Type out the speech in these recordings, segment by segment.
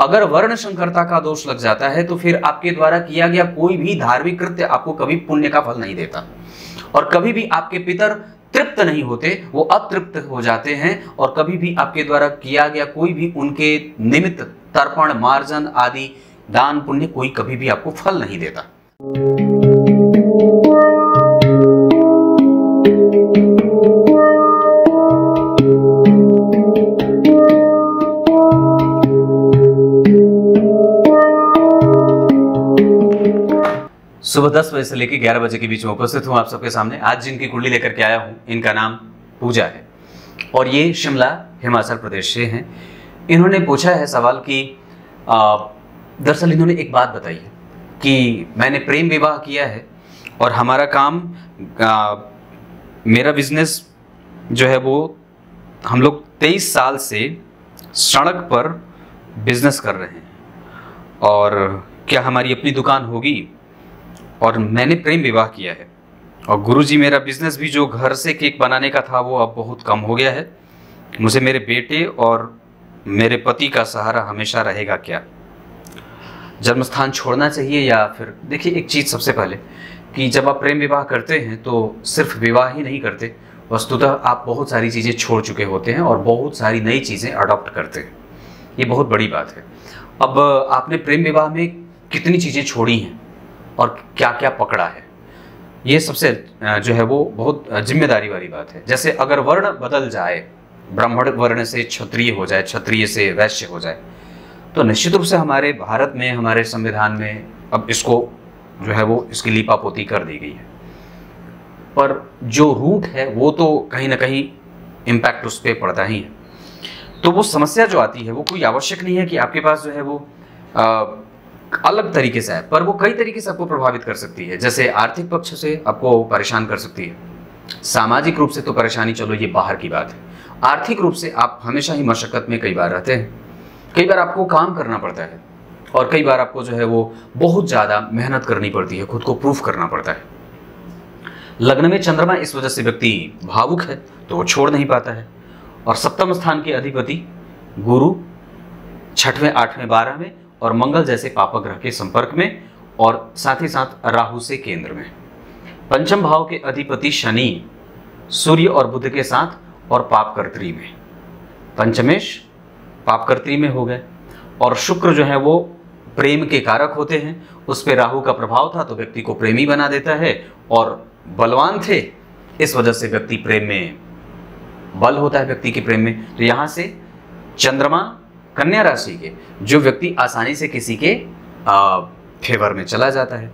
अगर वर्ण संकरता का दोष लग जाता है तो फिर आपके द्वारा किया गया कोई भी धार्मिक कृत्य आपको कभी पुण्य का फल नहीं देता, और कभी भी आपके पितर तृप्त नहीं होते, वो अतृप्त हो जाते हैं, और कभी भी आपके द्वारा किया गया कोई भी उनके निमित्त तर्पण, मार्जन आदि दान पुण्य कोई कभी भी आपको फल नहीं देता। सुबह 10 बजे से लेकर 11 बजे के बीच में उपस्थित हूँ आप सबके सामने। आज जिनकी कुंडली लेकर के आया हूँ इनका नाम पूजा है और ये शिमला हिमाचल प्रदेश से हैं। इन्होंने पूछा है सवाल कि दरअसल इन्होंने एक बात बताई है कि मैंने प्रेम विवाह किया है और हमारा काम मेरा बिजनेस जो है वो हम लोग 23 साल से सड़क पर बिजनेस कर रहे हैं, और क्या हमारी अपनी दुकान होगी? और मैंने प्रेम विवाह किया है और गुरुजी मेरा बिजनेस भी जो घर से केक बनाने का था वो अब बहुत कम हो गया है। मुझे मेरे बेटे और मेरे पति का सहारा हमेशा रहेगा क्या? जन्मस्थान छोड़ना चाहिए या फिर देखिए एक चीज़ सबसे पहले कि जब आप प्रेम विवाह करते हैं तो सिर्फ विवाह ही नहीं करते, वस्तुतः आप बहुत सारी चीज़ें छोड़ चुके होते हैं और बहुत सारी नई चीज़ें अडॉप्ट करते हैं। ये बहुत बड़ी बात है। अब आपने प्रेम विवाह में कितनी चीज़ें छोड़ी हैं और क्या क्या पकड़ा है, ये सबसे जो है वो बहुत जिम्मेदारी वाली बात है। जैसे अगर वर्ण बदल जाए, ब्राह्मण वर्ण से क्षत्रिय हो जाए, क्षत्रिय से वैश्य हो जाए, तो निश्चित रूप से हमारे भारत में, हमारे संविधान में अब इसको जो है वो इसकी लीपापोती कर दी गई है, पर जो रूट है वो तो कहीं ना कहीं इम्पैक्ट उस पर पड़ता ही है। तो वो समस्या जो आती है वो कोई आवश्यक नहीं है कि आपके पास जो है वो अलग तरीके से है, पर वो कई तरीके से आपको प्रभावित कर सकती है। जैसे आर्थिक पक्ष से आपको परेशान कर सकती है, सामाजिक रूप से तो परेशानी चलो ये बाहर की बात है, आर्थिक रूप से आप हमेशा ही मशक्कत में कई बार रहते हैं, कई बार आपको काम करना पड़ता है और कई बार आपको जो है वो बहुत ज़्यादा मेहनत करनी पड़ती है, खुद को प्रूफ करना पड़ता है। लग्न में चंद्रमा, इस वजह से व्यक्ति भावुक है तो वो छोड़ नहीं पाता है, और सप्तम स्थान के अधिपति गुरु 6वें 8वें 12वें और मंगल जैसे पापक ग्रह के संपर्क में, और साथ ही साथ राहु से केंद्र में। पंचम भाव के अधिपति शनि सूर्य और बुध के साथ और पापकर्त्री में, पंचमेश पापकर्त्री में हो गए, और शुक्र जो है वो प्रेम के कारक होते हैं, उस पर राहु का प्रभाव था तो व्यक्ति को प्रेमी बना देता है, और बलवान थे इस वजह से व्यक्ति प्रेम में बल होता है व्यक्ति के प्रेम में। तो यहाँ से चंद्रमा कन्या राशि के जो व्यक्ति आसानी से किसी के फेवर में चला जाता है,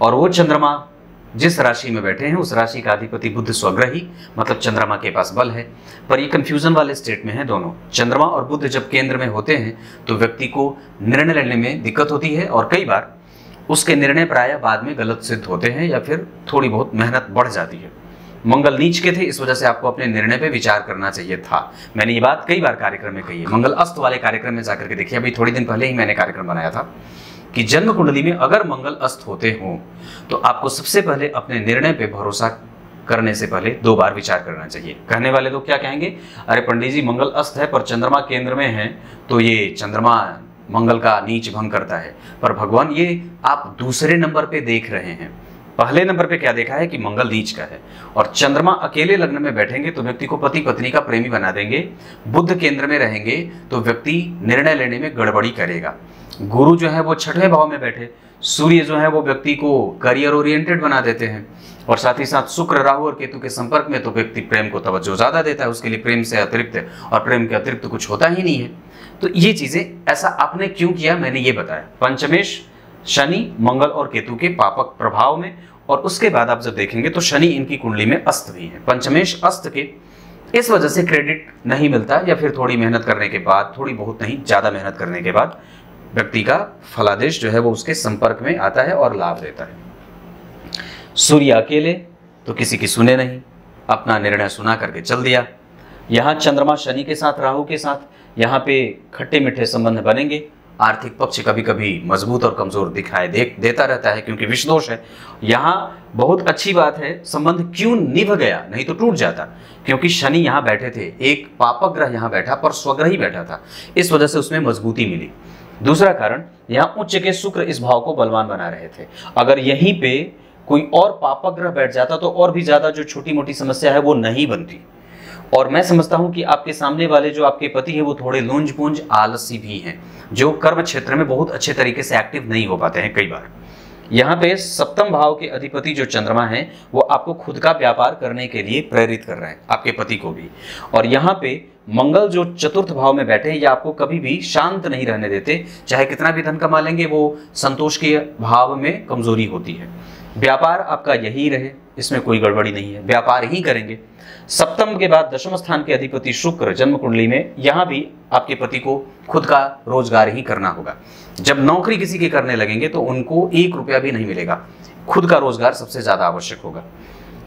और वो चंद्रमा जिस राशि में बैठे हैं उस राशि का अधिपति बुध स्वग्रही, मतलब चंद्रमा के पास बल है, पर ये कंफ्यूजन वाले स्टेट में है दोनों। चंद्रमा और बुध जब केंद्र में होते हैं तो व्यक्ति को निर्णय लेने में दिक्कत होती है, और कई बार उसके निर्णय प्राय बाद में गलत सिद्ध होते हैं या फिर थोड़ी बहुत मेहनत बढ़ जाती है। मंगल नीच के थे, इस वजह से आपको अपने निर्णय पे विचार करना चाहिए था। मैंने ये बात कई बार कार्यक्रम में कही है, मंगल अस्त वाले कार्यक्रम में जाकर के देखिए, अभी थोड़े दिन पहले ही मैंने कार्यक्रम बनाया था कि जन्म कुंडली में अगर मंगल अस्त होते हों तो आपको सबसे पहले अपने निर्णय पे भरोसा करने से पहले 2 बार विचार करना चाहिए। कहने वाले लोग क्या कहेंगे, अरे पंडित जी मंगल अस्त है पर चंद्रमा केंद्र में है तो ये चंद्रमा मंगल का नीच भंग करता है, पर भगवान ये आप दूसरे नंबर पर देख रहे हैं, पहले नंबर पे क्या देखा है कि मंगल नीच का है, और चंद्रमा अकेले लग्न में बैठेंगे तो व्यक्ति को पति पत्नी का प्रेमी बना देंगे, बुध केंद्र में रहेंगे तो व्यक्ति निर्णय लेने में गड़बड़ी करेगा, गुरु जो है वो 6वें भाव में बैठे, सूर्य जो है वो व्यक्ति को करियर ओरिएंटेड बना देते हैं, और साथ ही साथ शुक्र राहु और केतु के संपर्क में तो व्यक्ति प्रेम को तवज्जो ज़्यादा देता है, उसके लिए प्रेम से अतिरिक्त, और प्रेम के अतिरिक्त कुछ होता ही नहीं है। तो ये चीज़ें ऐसा आपने क्यों किया, मैंने ये बताया। पंचमेश शनि मंगल और केतु के पापक प्रभाव में, और उसके बाद आप जब देखेंगे तो शनि इनकी कुंडली में अस्त भी है, पंचमेश अस्त के, इस वजह से क्रेडिट नहीं मिलता, या फिर थोड़ी मेहनत करने के बाद, थोड़ी बहुत नहीं ज़्यादा मेहनत करने के बाद व्यक्ति का फलादेश जो है वो उसके संपर्क में आता है और लाभ देता है। सूर्य अकेले तो किसी की सुने नहीं, अपना निर्णय सुना करके चल दिया। यहाँ चंद्रमा शनि के साथ राहु के साथ, यहाँ पे खट्टे मीठे संबंध बनेंगे, आर्थिक पक्ष कभी कभी मजबूत और कमजोर दिखाई देता रहता है क्योंकि विष दोष है। यहाँ बहुत अच्छी बात है, संबंध क्यों निभ गया, नहीं तो टूट जाता, क्योंकि शनि यहाँ बैठे थे, एक पापग्रह यहाँ बैठा पर स्वग्रही बैठा था, इस वजह से उसमें मजबूती मिली। दूसरा कारण, यहाँ उच्च के शुक्र इस भाव को बलवान बना रहे थे। अगर यहीं पे कोई और पापग्रह बैठ जाता तो और भी ज्यादा जो छोटी मोटी समस्या है वो नहीं बनती। और मैं समझता हूं कि आपके सामने वाले जो आपके पति हैं वो थोड़े लोंज-पोंज आलसी भी हैं, जो कर्म क्षेत्र में बहुत अच्छे तरीके से एक्टिव नहीं हो पाते हैं कई बार। यहाँ पे सप्तम भाव के अधिपति जो चंद्रमा है वो आपको खुद का व्यापार करने के लिए प्रेरित कर रहे हैं, आपके पति को भी। और यहाँ पे मंगल जो चतुर्थ भाव में बैठे हैं, ये आपको कभी भी शांत नहीं रहने देते, चाहे कितना भी धन कमा लेंगे वो संतोष के भाव में कमजोरी होती है। व्यापार आपका यही रहे, इसमें कोई गड़बड़ी नहीं है, व्यापार ही करेंगे। सप्तम के बाद दशम स्थान के अधिपति शुक्र जन्म कुंडली में, यहाँ भी आपके पति को खुद का रोजगार ही करना होगा। जब नौकरी किसी के करने लगेंगे तो उनको एक रुपया भी नहीं मिलेगा, खुद का रोजगार सबसे ज्यादा आवश्यक होगा।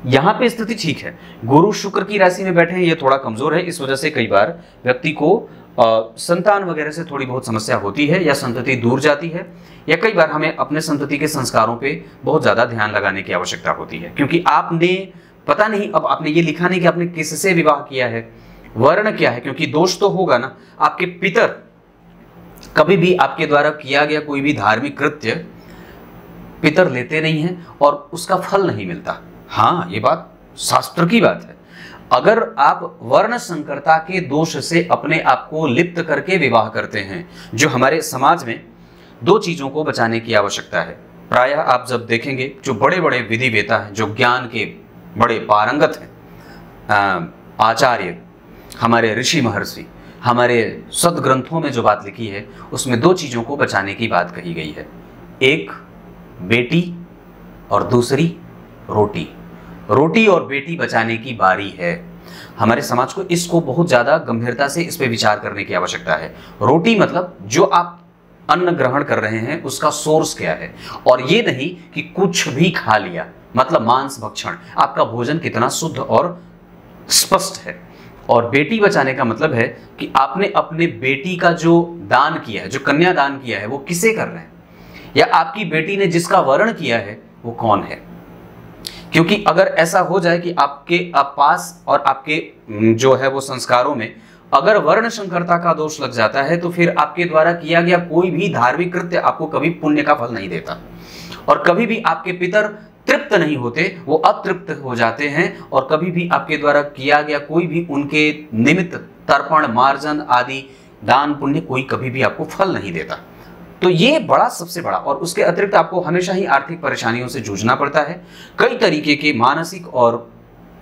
यहाँ पे स्थिति ठीक है, गुरु शुक्र की राशि में बैठे हैं, ये थोड़ा कमजोर है, इस वजह से कई बार व्यक्ति को संतान वगैरह से थोड़ी बहुत समस्या होती है, या संतति दूर जाती है, या कई बार हमें अपने संतति के संस्कारों पे बहुत ज्यादा ध्यान लगाने की आवश्यकता होती है। क्योंकि आपने पता नहीं, अब आपने ये लिखा नहीं कि आपने किससे विवाह किया है, वर्ण क्या है, क्योंकि दोष तो होगा ना। आपके पितर कभी भी आपके द्वारा किया गया कोई भी धार्मिक कृत्य पितर लेते नहीं है और उसका फल नहीं मिलता। हाँ, ये बात शास्त्र की बात है। अगर आप वर्ण संकरता के दोष से अपने आप को लिप्त करके विवाह करते हैं, जो हमारे समाज में दो चीजों को बचाने की आवश्यकता है। प्रायः आप जब देखेंगे जो बड़े बड़े विधिवेता हैं, जो ज्ञान के बड़े पारंगत हैं, आचार्य, हमारे ऋषि महर्षि, हमारे सदग्रंथों में जो बात लिखी है उसमें दो चीजों को बचाने की बात कही गई है, एक बेटी और दूसरी रोटी। रोटी और बेटी बचाने की बारी है। हमारे समाज को इसको बहुत ज्यादा गंभीरता से इस पे विचार करने की आवश्यकता है। रोटी मतलब जो आप अन्न ग्रहण कर रहे हैं उसका सोर्स क्या है, और ये नहीं कि कुछ भी खा लिया, मतलब मांस भक्षण। आपका भोजन कितना शुद्ध और स्पष्ट है। और बेटी बचाने का मतलब है कि आपने अपने बेटी का जो दान किया है, जो कन्या दान किया है, वो किसे कर रहे हैं, या आपकी बेटी ने जिसका वर्ण किया है वो कौन है। क्योंकि अगर ऐसा हो जाए कि आपके पास और आपके जो है वो संस्कारों में अगर वर्ण संकरता का दोष लग जाता है तो फिर आपके द्वारा किया गया कोई भी धार्मिक कृत्य आपको कभी पुण्य का फल नहीं देता, और कभी भी आपके पितर तृप्त नहीं होते, वो अतृप्त हो जाते हैं, और कभी भी आपके द्वारा किया गया कोई भी उनके निमित्त तर्पण, मार्जन आदि दान पुण्य कोई कभी भी आपको फल नहीं देता। तो ये बड़ा, सबसे बड़ा। और उसके अतिरिक्त आपको हमेशा ही आर्थिक परेशानियों से जूझना पड़ता है, कई तरीके के मानसिक और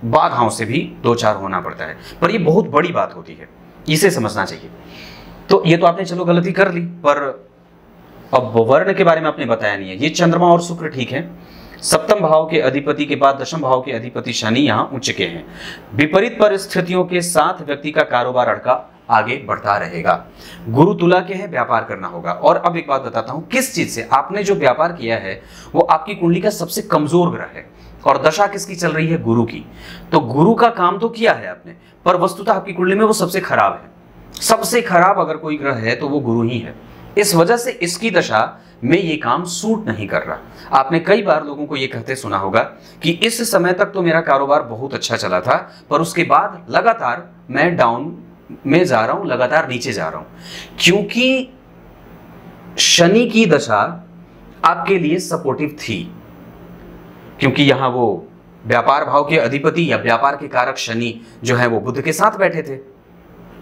बाधाओं से भी दो चार होना पड़ता है, पर ये बहुत बड़ी बात होती है, इसे समझना चाहिए। तो ये तो आपने चलो गलती कर ली, पर अब वर्ण के बारे में आपने बताया नहीं है। ये चंद्रमा और शुक्र ठीक है, सप्तम भाव के अधिपति के बाद दशम भाव के अधिपति शनि यहाँ उच्च के हैं। विपरीत परिस्थितियों के साथ व्यक्ति का कारोबार अड़का आगे बढ़ता रहेगा। गुरु तुला के हैं, व्यापार करना होगा। और अब एक बात बताता हूं, किस चीज से आपने जो व्यापार किया है वो आपकी कुंडली का सबसे कमजोर ग्रह है, और दशा किसकी चल रही है, गुरु की। तो गुरु का काम तो किया है आपने, पर वस्तुतः आपकी कुंडली में वो सबसे खराब है। सबसे खराब अगर कोई ग्रह है तो वो गुरु ही है। इस वजह से इसकी दशा में ये काम सूट नहीं कर रहा। आपने कई बार लोगों को ये कहते सुना होगा कि इस समय तक तो मेरा कारोबार बहुत अच्छा चला था, पर उसके बाद लगातार मैं डाउन में जा रहा हूं, लगातार नीचे जा रहा हूं। क्योंकि शनि की दशा आपके लिए सपोर्टिव थी, क्योंकि यहां वो व्यापार भाव के अधिपति या व्यापार के कारक शनि जो है वो बुध के साथ बैठे थे।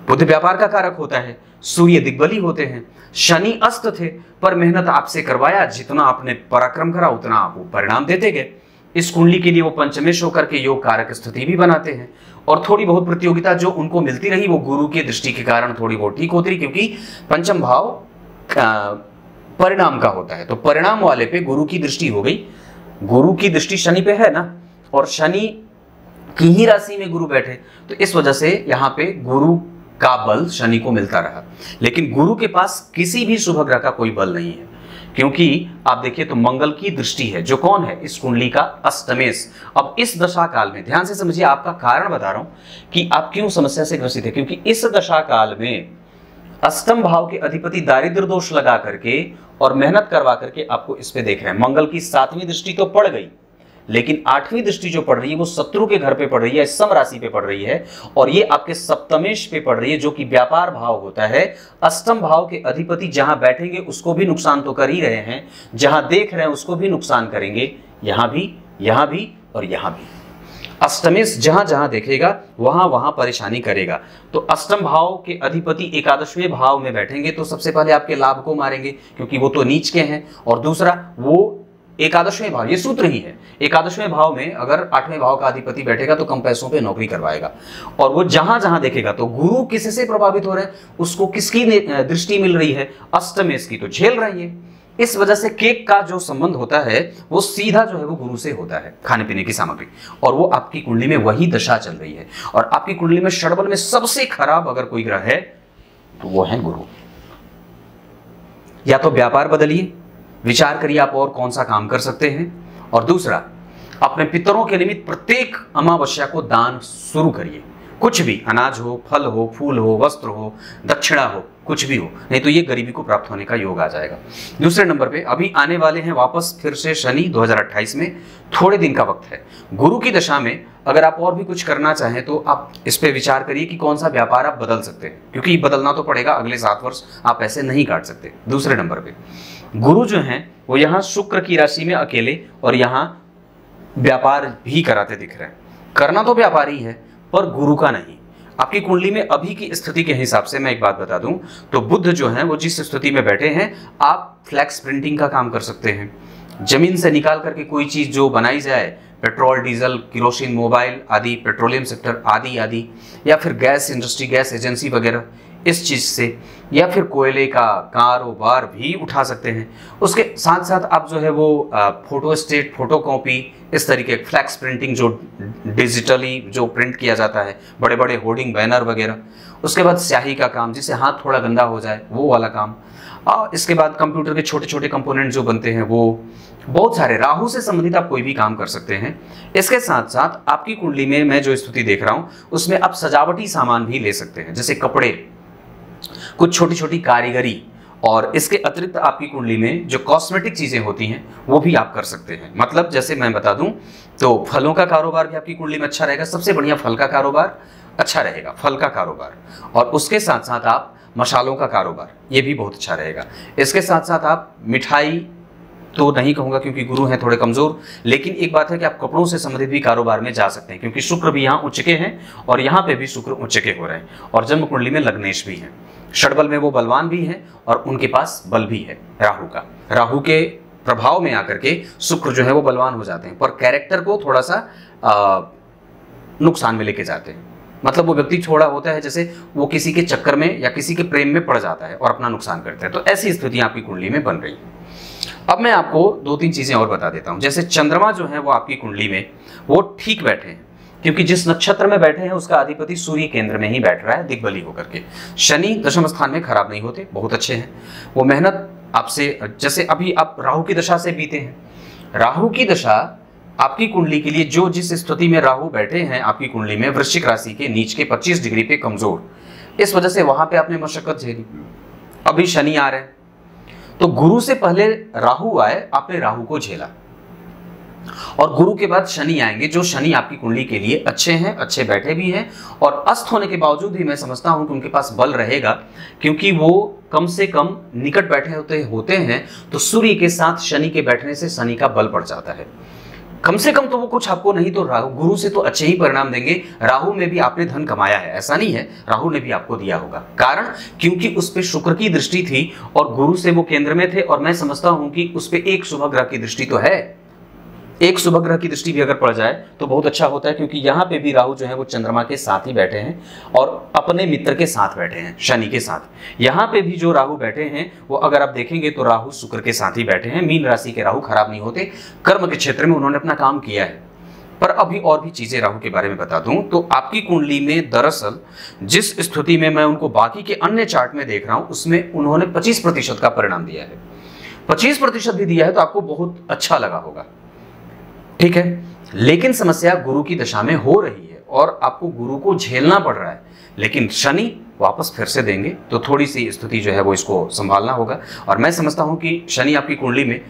बुध व्यापार का कारक होता है, सूर्य दिग्बली होते हैं, शनि अस्त थे, पर मेहनत आपसे करवाया, जितना आपने पराक्रम करा उतना आप परिणाम देते गए। इस कुंडली के लिए वो पंचमेश होकर के योग कारक स्थिति भी बनाते हैं, और थोड़ी बहुत प्रतियोगिता जो उनको मिलती रही वो गुरु की दृष्टि के कारण थोड़ी बहुत ठीक होती रही, क्योंकि पंचम भाव परिणाम का होता है, तो परिणाम वाले पे गुरु की दृष्टि हो गई। गुरु की दृष्टि शनि पे है ना, और शनि की ही राशि में गुरु बैठे, तो इस वजह से यहाँ पे गुरु का बल शनि को मिलता रहा। लेकिन गुरु के पास किसी भी शुभ ग्रह का कोई बल नहीं है, क्योंकि आप देखिए तो मंगल की दृष्टि है, जो कौन है, इस कुंडली का अष्टमेश। अब इस दशा काल में ध्यान से समझिए, आपका कारण बता रहा हूं कि आप क्यों समस्या से ग्रसित है, क्योंकि इस दशा काल में अष्टम भाव के अधिपति दारिद्र दोष लगा करके और मेहनत करवा करके आपको इस पे देख रहे हैं। मंगल की सातवीं दृष्टि तो पड़ गई, लेकिन आठवीं दृष्टि जो पड़ रही है वो शत्रु के घर पे पड़ रही है, सम राशि पे पड़ रही है, और ये आपके सप्तमेश पे पड़ रही है जो कि व्यापार भाव होता है। अष्टम भाव के अधिपति जहां बैठेंगे उसको भी नुकसान तो कर ही रहे हैं, जहां देख रहे हैं उसको भी नुकसान करेंगे, यहां भी और यहां भी। अष्टमेश जहां जहां देखेगा वहां वहां परेशानी करेगा। तो अष्टम भाव के अधिपति एकादशवें भाव में बैठेंगे तो सबसे पहले आपके लाभ को मारेंगे क्योंकि वो तो नीच के हैं, और दूसरा वो एकादशवें भाव, ये सूत्र ही है, एकादशवें भाव में अगर आठवें भाव का अधिपति बैठेगा तो कम पैसों पे नौकरी करवाएगा। और वो जहां जहां देखेगा तो गुरु किससे प्रभावित हो रहे हैं, उसको किसकी दृष्टि मिल रही है, अष्टमेश की, तो झेल रही है। इस वजह से केक का जो संबंध होता है वो सीधा जो है वो गुरु से होता है, खाने पीने की सामग्री, और वो आपकी कुंडली में वही दशा चल रही है। और आपकी कुंडली में षडबल में सबसे खराब अगर कोई ग्रह है तो वो है गुरु। या तो व्यापार बदलिए, विचार करिए आप और कौन सा काम कर सकते हैं, और दूसरा अपने पितरों के निमित्त प्रत्येक अमावस्या को दान शुरू करिए। कुछ भी, अनाज हो, फल हो, फूल हो, वस्त्र हो, दक्षिणा हो, कुछ भी हो, नहीं तो ये गरीबी को प्राप्त होने का योग आ जाएगा। दूसरे नंबर पे अभी आने वाले हैं वापस फिर से शनि 2028 में, थोड़े दिन का वक्त है। गुरु की दशा में अगर आप और भी कुछ करना चाहें तो आप इस पे विचार करिए कि कौन सा व्यापार आप बदल सकते हैं, क्योंकि बदलना तो पड़ेगा, अगले 7 वर्ष आप ऐसे नहीं काट सकते। दूसरे नंबर पर गुरु जो हैं वो यहाँ शुक्र की राशि में अकेले और यहाँ व्यापार भी कराते दिख रहे हैं। करना तो व्यापार ही है पर गुरु का नहीं। आपकी कुंडली में अभी की स्थिति के हिसाब से मैं एक बात बता दूं तो बुध जो है वो जिस स्थिति में बैठे हैं, आप फ्लैक्स प्रिंटिंग का काम कर सकते हैं। जमीन से निकाल करके कोई चीज जो बनाई जाए, पेट्रोल, डीजल, किरोसिन, मोबाइल आदि, पेट्रोलियम सेक्टर आदि आदि, या फिर गैस इंडस्ट्री, गैस एजेंसी वगैरह, इस चीज से, या फिर कोयले का कारोबार भी उठा सकते हैं। उसके साथ साथ आप जो है वो फोटो स्टेट, फोटो कॉपी, इस तरीके फ्लैक्स प्रिंटिंग जो डिजिटली जो प्रिंट किया जाता है, बड़े बड़े होर्डिंग, बैनर वगैरह। उसके बाद स्याही का काम, जिससे हाथ थोड़ा गंदा हो जाए वो वाला काम। इसके बाद कंप्यूटर के छोटे छोटे कंपोनेंट जो बनते हैं वो, बहुत सारे राहु से संबंधित आप कोई भी काम कर सकते हैं। इसके साथ साथ आपकी कुंडली में मैं जो स्थिति देख रहा हूँ उसमें आप सजावटी सामान भी ले सकते हैं, जैसे कपड़े, कुछ छोटी छोटी कारीगरी, और इसके अतिरिक्त आपकी कुंडली में जो कॉस्मेटिक चीज़ें होती हैं वो भी आप कर सकते हैं। मतलब जैसे मैं बता दूं तो फलों का कारोबार भी आपकी कुंडली में अच्छा रहेगा, सबसे बढ़िया फल का कारोबार अच्छा रहेगा, फल का कारोबार। और उसके साथ साथ आप मसालों का कारोबार, ये भी बहुत अच्छा रहेगा। इसके साथ साथ आप मिठाई तो नहीं कहूँगा क्योंकि गुरु हैं थोड़े कमज़ोर, लेकिन एक बात है कि आप कपड़ों से संबंधित भी कारोबार में जा सकते हैं क्योंकि शुक्र भी यहाँ उच्च के हैं और यहाँ पे भी शुक्र उच्च के हो रहे हैं, और जन्म कुंडली में लग्नेश भी हैं, षडबल में वो बलवान भी हैं और उनके पास बल भी है राहु का। राहु के प्रभाव में आकर के शुक्र जो है वो बलवान हो जाते हैं पर कैरेक्टर को थोड़ा सा नुकसान में लेके जाते हैं। मतलब वो व्यक्ति छोड़ा होता है, जैसे वो किसी के चक्कर में या किसी के प्रेम में पड़ जाता है और अपना नुकसान करता है। तो ऐसी स्थितियाँ आपकी कुंडली में बन रही है। अब मैं आपको 2-3 चीज़ें और बता देता हूँ। जैसे चंद्रमा जो है वो आपकी कुंडली में वो ठीक बैठे हैं क्योंकि जिस नक्षत्र में बैठे हैं उसका अधिपति सूर्य केंद्र में ही बैठ रहा है, दिग्बली होकर के। शनि दशम स्थान में खराब नहीं होते, बहुत अच्छे हैं। वो मेहनत आपसे, जैसे अभी आप राहु की दशा से बीते हैं, राहु की दशा आपकी कुंडली के लिए, जो जिस स्थिति में राहु बैठे हैं आपकी कुंडली में वृश्चिक राशि के नीच के 25 डिग्री पे कमजोर, इस वजह से वहां पे आपने मशक्कत झेली। अभी शनि आ रहे हैं तो गुरु से पहले राहु आए, आपने राहु को झेला, और गुरु के बाद शनि आएंगे, जो शनि आपकी कुंडली के लिए अच्छे हैं, अच्छे बैठे भी हैं, और अस्त होने के बावजूद भी मैं समझता हूं कि उनके पास बल रहेगा क्योंकि वो कम से कम निकट बैठे होते हैं। तो सूर्य के साथ शनि के बैठने से शनि का बल बढ़ जाता है, कम से कम तो वो कुछ आपको नहीं तो राहु, गुरु से तो अच्छे ही परिणाम देंगे। राहु में भी आपने धन कमाया है, ऐसा नहीं है, राहु ने भी आपको दिया होगा, कारण क्योंकि उस पे शुक्र की दृष्टि थी और गुरु से वो केंद्र में थे। और मैं समझता हूं कि उस पे एक शुभ ग्रह की दृष्टि तो है, एक शुभ ग्रह की दृष्टि भी अगर पड़ जाए तो बहुत अच्छा होता है क्योंकि यहाँ पे भी राहु जो है वो चंद्रमा के साथ ही बैठे हैं और अपने मित्र के साथ बैठे हैं शनि के साथ। यहाँ पे भी जो राहु बैठे हैं वो अगर आप देखेंगे तो राहु शुक्र के साथ ही बैठे हैं। मीन राशि के राहु खराब नहीं होते, कर्म के क्षेत्र में उन्होंने अपना काम किया है। पर अभी और भी चीज़ें राहु के बारे में बता दूं तो आपकी कुंडली में दरअसल जिस स्थिति में मैं उनको बाकी के अन्य चार्ट में देख रहा हूँ उसमें उन्होंने 25% का परिणाम दिया है, 25% भी दिया है तो आपको बहुत अच्छा लगा होगा, ठीक है। लेकिन समस्या गुरु की दशा में हो रही है और आपको गुरु को झेलना पड़ रहा है, लेकिन शनि वापस फिर से देंगे तो थोड़ी सी स्थिति जो है वो इसको संभालना होगा। और मैं समझता हूँ कि शनि आपकी कुंडली में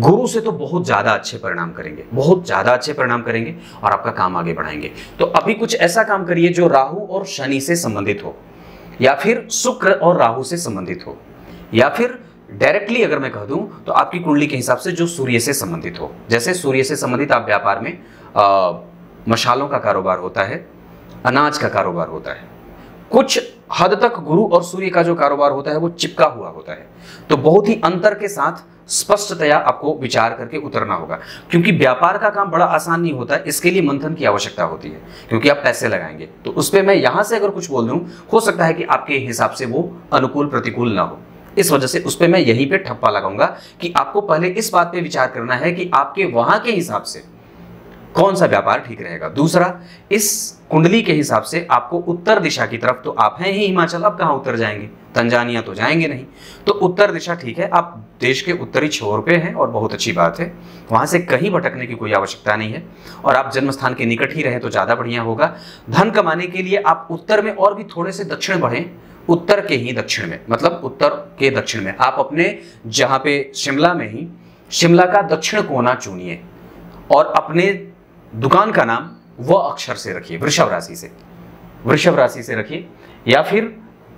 गुरु से तो बहुत ज़्यादा अच्छे परिणाम करेंगे, बहुत ज़्यादा अच्छे परिणाम करेंगे और आपका काम आगे बढ़ाएंगे। तो अभी कुछ ऐसा काम करिए जो राहु और शनि से संबंधित हो, या फिर शुक्र और राहु से संबंधित हो, या फिर डायरेक्टली अगर मैं कह दूं तो आपकी कुंडली के हिसाब से जो सूर्य से संबंधित हो। जैसे सूर्य से संबंधित आप व्यापार में मशालों का कारोबार होता है, अनाज का कारोबार होता है, कुछ हद तक गुरु और सूर्य का जो कारोबार होता है वो चिपका हुआ होता है। तो बहुत ही अंतर के साथ स्पष्टतया आपको विचार करके उतरना होगा, क्योंकि व्यापार का काम बड़ा आसान नहीं होता, इसके लिए मंथन की आवश्यकता होती है, क्योंकि आप पैसे लगाएंगे। तो उस पर मैं यहाँ से अगर कुछ बोल दूँ, हो सकता है कि आपके हिसाब से वो अनुकूल प्रतिकूल ना हो, इस वजह से उस पर मैं यहीं पे ठप्पा लगाऊंगा कि आपको पहले इस बात पे विचार करना है कि आपके वहां के हिसाब से कौन सा व्यापार ठीक रहेगा। दूसरा, इस कुंडली के हिसाब से आपको उत्तर दिशा की तरफ, तो आप हैं ही हिमाचल, आप कहाँ उत्तर जाएंगे, तंजानिया तो जाएंगे नहीं, तो उत्तर दिशा ठीक है, आप देश के उत्तरी छोर पे हैं और बहुत अच्छी बात है, वहाँ से कहीं भटकने की कोई आवश्यकता नहीं है और आप जन्म स्थान के निकट ही रहें तो ज़्यादा बढ़िया होगा। धन कमाने के लिए आप उत्तर में और भी थोड़े से दक्षिण बढ़ें, उत्तर के ही दक्षिण में, मतलब उत्तर के दक्षिण में आप अपने जहाँ पे शिमला में ही शिमला का दक्षिण कोना चुनिए और अपने दुकान का नाम वह अक्षर से रखिए, वृषभ राशि से, वृषभ राशि से रखिए, या फिर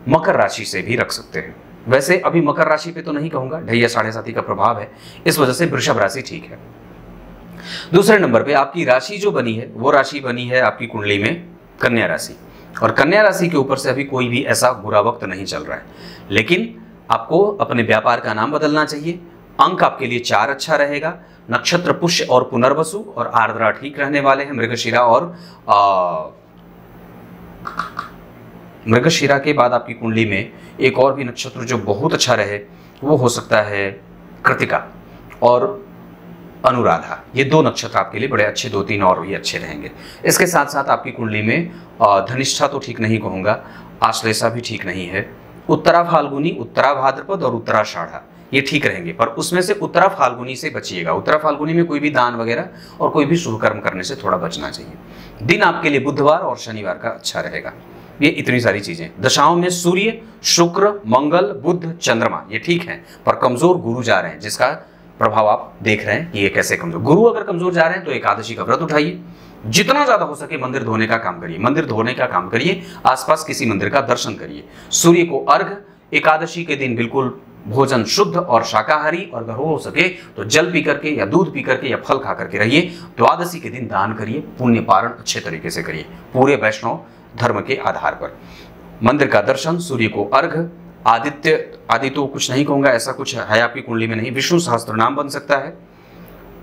मकर राशि से भी रख सकते हैं। वैसे अभी मकर राशि पे तो नहीं कहूँगा, ढैया साढ़े साथी का प्रभाव है, इस वजह से वृषभ राशि ठीक है। दूसरे नंबर पे आपकी राशि जो बनी है वो राशि बनी है आपकी कुंडली में कन्या राशि, और कन्या राशि के ऊपर से अभी कोई भी ऐसा बुरा वक्त नहीं चल रहा है, लेकिन आपको अपने व्यापार का नाम बदलना चाहिए। अंक आपके लिए 4 अच्छा रहेगा, नक्षत्र पुष्य और पुनर्वसु और आर्द्रा ठीक रहने वाले हैं। मृगशिरा और मृगशिरा के बाद आपकी कुंडली में एक और भी नक्षत्र जो बहुत अच्छा रहे वो हो सकता है कृतिका और अनुराधा, ये 2 नक्षत्र आपके लिए बड़े अच्छे, 2-3 और भी अच्छे रहेंगे। इसके साथ साथ आपकी कुंडली में धनिष्ठा तो ठीक नहीं कहूँगा, आश्लेषा भी ठीक नहीं है, उत्तरा फाल्गुनी, उत्तरा भाद्रपद और उत्तराषाढ़ा ये ठीक रहेंगे, पर उसमें से उत्तरा फाल्गुनी से बचिएगा। उत्तरा फाल्गुनी में कोई भी दान वगैरह और कोई भी शुभ कर्म करने से थोड़ा बचना चाहिए। दिन आपके लिए बुधवार और शनिवार का अच्छा रहेगा। ये इतनी सारी चीजें। दशाओं में सूर्य, शुक्र, मंगल, बुध, चंद्रमा ये ठीक है, पर कमजोर गुरु जा रहे हैं, जिसका प्रभाव आप देख रहे हैं कि ये कैसे कमजोर गुरु अगर कमजोर जा रहे हैं तो एकादशी का व्रत उठाइए, जितना ज्यादा हो सके मंदिर धोने का काम करिए, मंदिर धोने का काम करिए, आसपास किसी मंदिर का दर्शन करिए, सूर्य को अर्घ, एकादशी के दिन बिल्कुल भोजन शुद्ध और शाकाहारी, और अगर हो सके तो जल पी करके या दूध पी करके या फल खा करके रहिए। द्वादशी के दिन दान करिए, पुण्य पारण अच्छे तरीके से करिए पूरे वैष्णव धर्म के आधार पर। मंदिर का दर्शन, सूर्य को अर्घ, आदि तो कुछ नहीं कहूंगा, ऐसा कुछ है आपकी कुंडली में नहीं। विष्णु सहस्त्रनाम बन सकता है,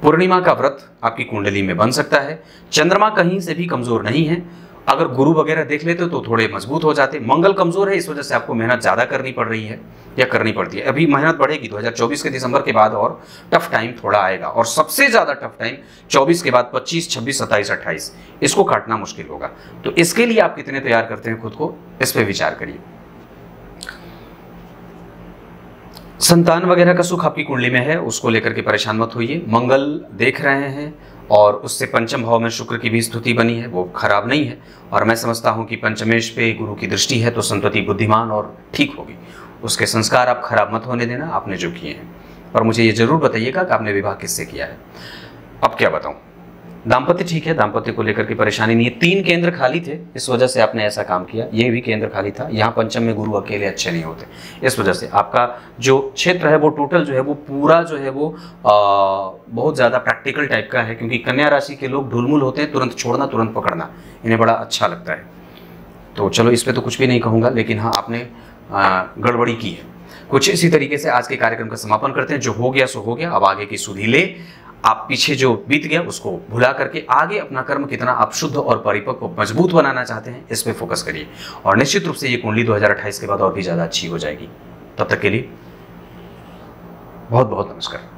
पूर्णिमा का व्रत आपकी कुंडली में बन सकता है। चंद्रमा कहीं से भी कमजोर नहीं है, अगर गुरु वगैरह देख लेते तो थोड़े मजबूत हो जाते। मंगल कमजोर है, इस वजह से आपको मेहनत ज़्यादा करनी पड़ रही है या करनी पड़ती है। अभी मेहनत बढ़ेगी 2024 के दिसंबर के बाद, और टफ टाइम थोड़ा आएगा, और सबसे ज़्यादा टफ टाइम 24 के बाद 25, 26, 27, 28 इसको काटना मुश्किल होगा। तो इसके लिए आप कितने तैयार करते हैं खुद को, इस पर विचार करिए। संतान वगैरह का सुख आपकी कुंडली में है, उसको लेकर के परेशान मत होइए। मंगल देख रहे हैं और उससे पंचम भाव में शुक्र की भी स्थिति बनी है, वो खराब नहीं है, और मैं समझता हूँ कि पंचमेश पे गुरु की दृष्टि है तो संतति बुद्धिमान और ठीक होगी। उसके संस्कार आप खराब मत होने देना, आपने जो किए हैं, और मुझे ये जरूर बताइएगा कि आपने विवाह किससे किया है। अब क्या बताऊँ, दाम्पत्य ठीक है, दाम्पत्य को लेकर के परेशानी नहीं है। 3 केंद्र खाली थे, इस वजह से आपने ऐसा काम किया, ये भी केंद्र खाली था। यहाँ पंचम में गुरु अकेले अच्छे नहीं होते, इस वजह से आपका जो क्षेत्र है वो टोटल जो है वो पूरा जो है वो बहुत ज़्यादा प्रैक्टिकल टाइप का है, क्योंकि कन्या राशि के लोग ढुलमुल होते हैं, तुरंत छोड़ना तुरंत पकड़ना इन्हें बड़ा अच्छा लगता है। तो चलो इस पर तो कुछ भी नहीं कहूँगा, लेकिन हाँ आपने गड़बड़ी की है कुछ। इसी तरीके से आज के कार्यक्रम का समापन करते हैं। जो हो गया सो हो गया, अब आगे की सुधि ले, आप पीछे जो बीत गया उसको भुला करके आगे अपना कर्म कितना आप शुद्ध और परिपक्व मजबूत बनाना चाहते हैं इस पे फोकस करिए, और निश्चित रूप से ये कुंडली 2028 के बाद और भी ज़्यादा अच्छी हो जाएगी। तब तक के लिए बहुत बहुत नमस्कार।